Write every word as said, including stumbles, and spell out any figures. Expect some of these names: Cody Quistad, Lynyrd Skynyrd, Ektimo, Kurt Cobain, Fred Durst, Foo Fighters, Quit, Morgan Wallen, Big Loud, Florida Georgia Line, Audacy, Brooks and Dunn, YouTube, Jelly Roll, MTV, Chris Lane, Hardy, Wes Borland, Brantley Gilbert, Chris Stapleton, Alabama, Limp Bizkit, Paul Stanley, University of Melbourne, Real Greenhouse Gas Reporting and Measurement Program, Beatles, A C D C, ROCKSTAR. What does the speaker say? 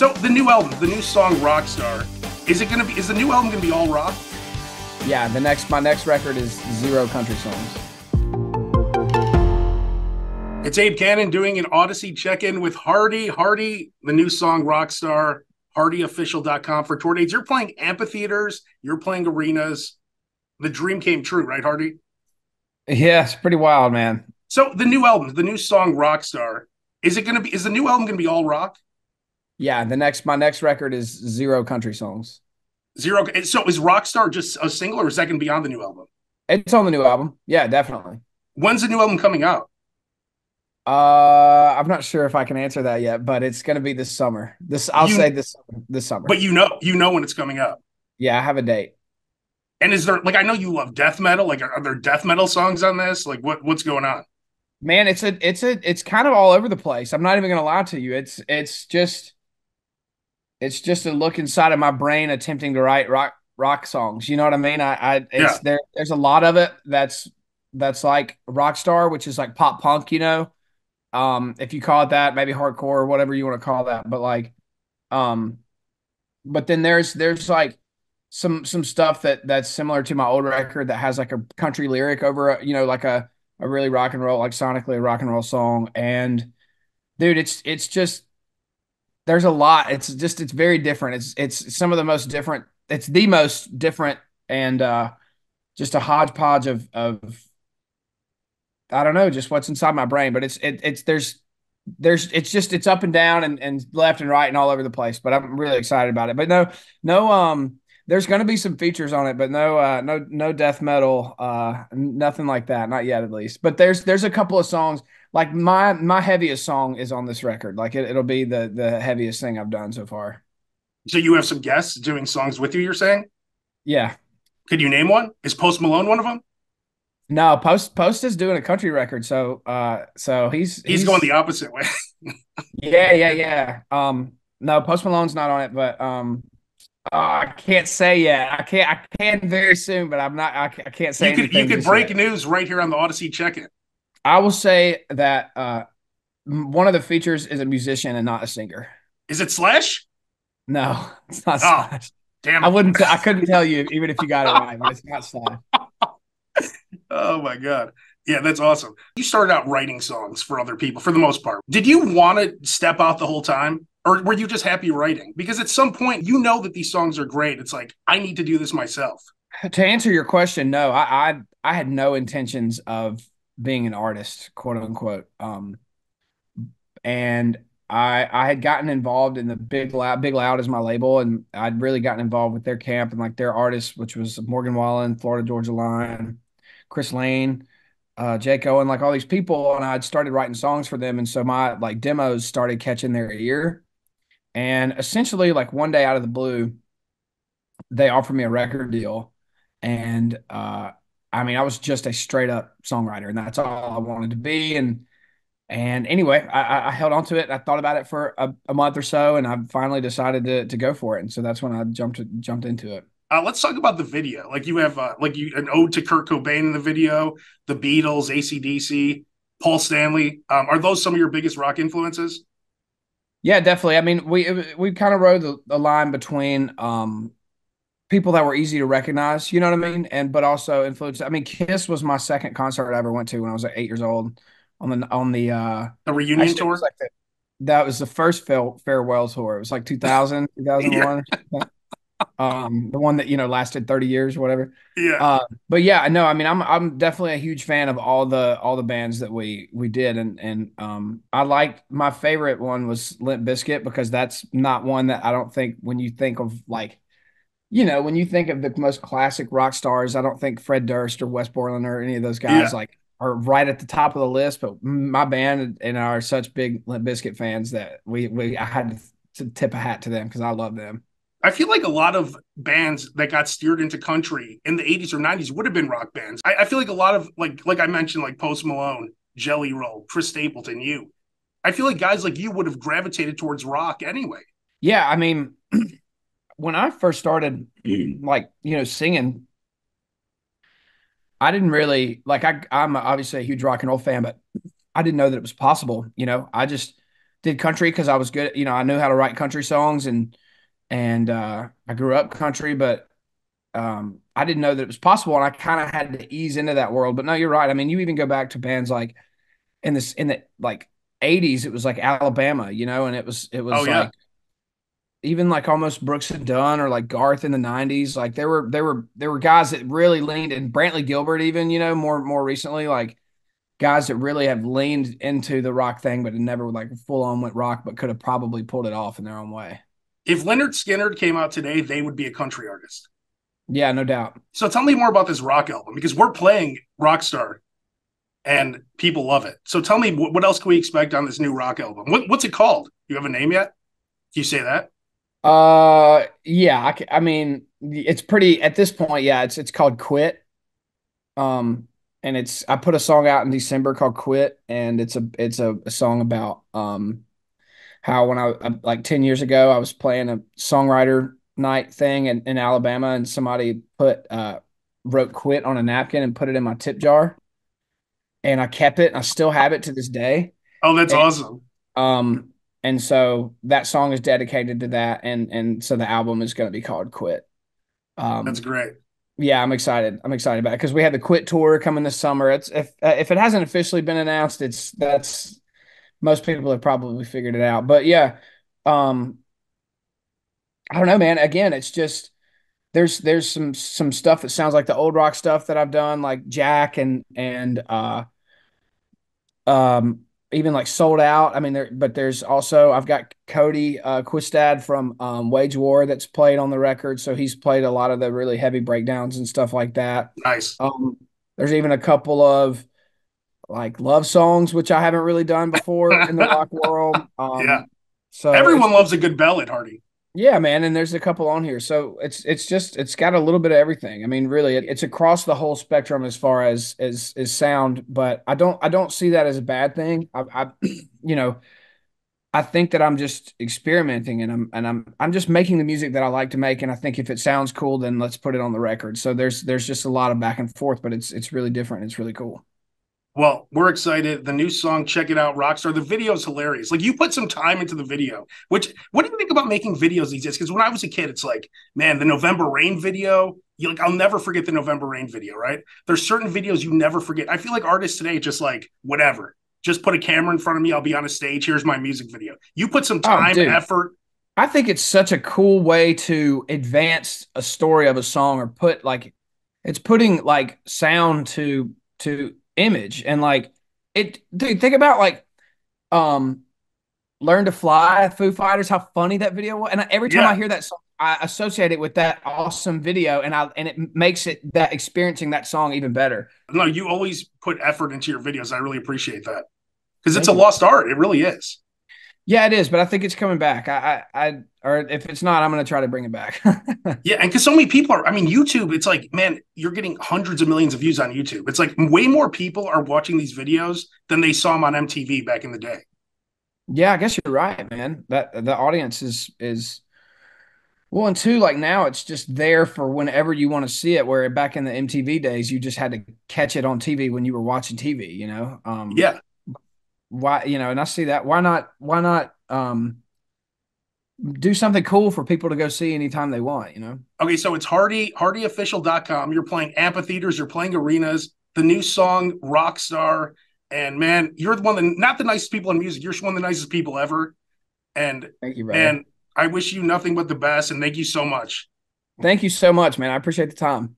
So the new album, the new song "Rockstar," is it gonna be? Is the new album gonna be all rock? Yeah, the next my next record is zero country songs. It's Abe Cannon doing an Audacy check-in with Hardy. Hardy, the new song "Rockstar." Hardy Official dot com for tour dates. You're playing amphitheaters. You're playing arenas. The dream came true, right, Hardy? Yeah, it's pretty wild, man. So the new album, the new song "Rockstar," is it gonna be? Is the new album gonna be all rock? Yeah, the next my next record is zero country songs. Zero. So is "Rockstar" just a single, or is that gonna be on the new album? It's on the new album. Yeah, definitely. When's the new album coming out? Uh, I'm not sure if I can answer that yet, but it's going to be this summer. This I'll you, say this this summer. But you know, you know when it's coming up. Yeah, I have a date. And is there like I know you love death metal. Like, are, are there death metal songs on this? Like, what what's going on? Man, it's a it's a it's kind of all over the place. I'm not even going to lie to you. It's it's just it's just a look inside of my brain attempting to write rock rock songs. You know what I mean? I I it's, yeah. there there's a lot of it that's that's like Rockstar, which is like pop punk. You know. Um, if you call it that, maybe hardcore or whatever you want to call that. But like, um, but then there's, there's like some, some stuff that that's similar to my old record that has like a country lyric over, a, you know, like a, a really rock and roll, like sonically a rock and roll song. And dude, it's, it's just, there's a lot, it's just, it's very different. It's, it's some of the most different, it's the most different and, uh, just a hodgepodge of, of, I don't know, just what's inside my brain, but it's, it, it's, there's, there's, it's just, it's up and down and, and left and right and all over the place, but I'm really excited about it. But no, no, um, there's going to be some features on it, but no, uh, no, no death metal, uh, nothing like that. Not yet, at least, but there's, there's a couple of songs like my, my heaviest song is on this record. Like it, it'll be the, the heaviest thing I've done so far. So you have some guests doing songs with you, you're saying? Yeah. Could you name one? Is Post Malone one of them? No, Post Post is doing a country record, so uh, so he's, he's he's going the opposite way. yeah, yeah, yeah. Um, no, Post Malone's not on it, but um, oh, I can't say yet. I can't. I can very soon, but I'm not. I can't, I can't say. You could you could break yet. News right here on the Audacy Check-In. I will say that uh, one of the features is a musician and not a singer. Is it Slash? No, it's not oh, Slash. Damn it. I wouldn't. T- I couldn't tell you even if you got it right, but it's not Slash. Oh my God. Yeah, that's awesome. You started out writing songs for other people for the most part. Did you want to step out the whole time or were you just happy writing? Because at some point, you know that these songs are great. It's like, I need to do this myself. To answer your question, no, I I, I had no intentions of being an artist, quote unquote. Um, and I I had gotten involved in the Big Loud. Big Loud is my label, and I'd really gotten involved with their camp and like their artists, which was Morgan Wallen, Florida Georgia Line, Chris Lane, uh, Jake Owen, like all these people, and I'd started writing songs for them, and so my like demos started catching their ear, and essentially like one day out of the blue, they offered me a record deal, and uh, I mean I was just a straight up songwriter, and that's all I wanted to be, and and anyway I, I held on to it, and I thought about it for a, a month or so, and I finally decided to to go for it, and so that's when I jumped jumped into it. Uh, let's talk about the video. Like you have uh, like you an ode to Kurt Cobain in the video, the Beatles, A C D C, Paul Stanley. Um, are those some of your biggest rock influences? Yeah, definitely. I mean, we we kind of rode the, the line between um, people that were easy to recognize, you know what I mean? And but also influence. I mean, Kiss was my second concert I ever went to when I was like eight years old on the on the uh, the reunion actually, tour. Was like the, that was the first farewell tour. It was like two thousand, two thousand one. Yeah. Um, the one that, you know, lasted thirty years or whatever. Yeah. Uh, but yeah, no, I mean, I'm, I'm definitely a huge fan of all the, all the bands that we, we did. And, and, um, I liked, my favorite one was Limp Bizkit because that's not one that I don't think when you think of like, you know, when you think of the most classic rock stars, I don't think Fred Durst or Wes Borland or any of those guys yeah. like are right at the top of the list, but my band and I are such big Limp Bizkit fans that we, we, I had to tip a hat to them because I love them. I feel like a lot of bands that got steered into country in the eighties or nineties would have been rock bands. I, I feel like a lot of, like like I mentioned, like Post Malone, Jelly Roll, Chris Stapleton, you. I feel like guys like you would have gravitated towards rock anyway. Yeah, I mean, when I first started, like, you know, singing, I didn't really, like, I, I'm obviously a huge rock and roll fan, but I didn't know that it was possible, you know? I just, did country because I was good. You know, I knew how to write country songs, and and uh, I grew up country, but um, I didn't know that it was possible, and I kind of had to ease into that world. But no, you're right. I mean, you even go back to bands like in this in the like eighties, it was like Alabama, you know, and it was it was oh, yeah. like even like almost Brooks and Dunn or like Garth in the nineties. Like there were there were there were guys that really leaned, and Brantley Gilbert even, you know, more more recently, like guys that really have leaned into the rock thing, but it never like full on went rock, but could have probably pulled it off in their own way. If Lynyrd Skynyrd came out today, they would be a country artist. Yeah, no doubt. So tell me more about this rock album, because we're playing Rockstar and people love it. So tell me, what else can we expect on this new rock album? What, what's it called? You have a name yet? Can you say that? Uh, yeah. I, I mean, it's pretty at this point. Yeah, it's it's called Quit. Um. And it's, I put a song out in December called Quit, and it's a, it's a, a song about um, how when I, like ten years ago, I was playing a songwriter night thing in, in Alabama, and somebody put, uh, wrote Quit on a napkin and put it in my tip jar, and I kept it, and I still have it to this day. Oh, that's and, awesome. Um, and so that song is dedicated to that. And, and so the album is going to be called Quit. Um, that's great. Yeah, I'm excited. I'm excited about it because we had the Quit tour coming this summer. It's if uh, if it hasn't officially been announced, it's that's most people have probably figured it out. But yeah, um, I don't know, man. Again, it's just there's there's some some stuff that sounds like the old rock stuff that I've done, like Jack and and uh, um, even like Sold Out. I mean, there. But there's also I've got Cody uh, Quistad from um, Wage War that's played on the record, so he's played a lot of the really heavy breakdowns and stuff like that. Nice. Um, there's even a couple of like love songs, which I haven't really done before in the rock world. Um, yeah. So everyone loves a good ballad, Hardy. Yeah, man. And there's a couple on here, so it's it's just it's got a little bit of everything. I mean, really, it, it's across the whole spectrum as far as as as sound. But I don't I don't see that as a bad thing. I, I you know. I think that I'm just experimenting, and I'm and I'm I'm just making the music that I like to make, and I think if it sounds cool, then let's put it on the record. So there's there's just a lot of back and forth, but it's it's really different. It's really cool. Well, we're excited. The new song, check it out, Rockstar. The video's hilarious. Like, you put some time into the video. Which, what do you think about making videos these days? Because when I was a kid, it's like, man, the November Rain video. You like, I'll never forget the November Rain video. Right? There's certain videos you never forget. I feel like artists today just like whatever. Just put a camera in front of me. I'll be on a stage. Here's my music video. You put some time and oh, effort. I think it's such a cool way to advance a story of a song, or put like, it's putting like sound to, to image. And like it, dude, think about like, um, Learn to Fly, Foo Fighters, how funny that video was. And I, every time yeah. I hear that song, I associate it with that awesome video, and I and it makes it that experiencing that song even better. No, you always put effort into your videos. I really appreciate that, because it's a lost art. It really is. Yeah, it is, but I think it's coming back. I, I, I or if it's not, I'm going to try to bring it back. Yeah, and because so many people are. I mean, YouTube. It's like, man, you're getting hundreds of millions of views on YouTube. It's like way more people are watching these videos than they saw them on M T V back in the day. Yeah, I guess you're right, man. That the audience is is. Well, and two, like now it's just there for whenever you want to see it, where back in the M T V days, you just had to catch it on T V when you were watching T V, you know? Um, yeah. Why, you know, and I see that. Why not, why not um, do something cool for people to go see anytime they want, you know? Okay, so it's Hardy, Hardy Official dot com. You're playing amphitheaters, you're playing arenas, the new song, Rockstar. And man, you're one of the, not the nicest people in music. You're one of the nicest people ever. And thank you, brother. And I wish you nothing but the best, and thank you so much. Thank you so much, man. I appreciate the time.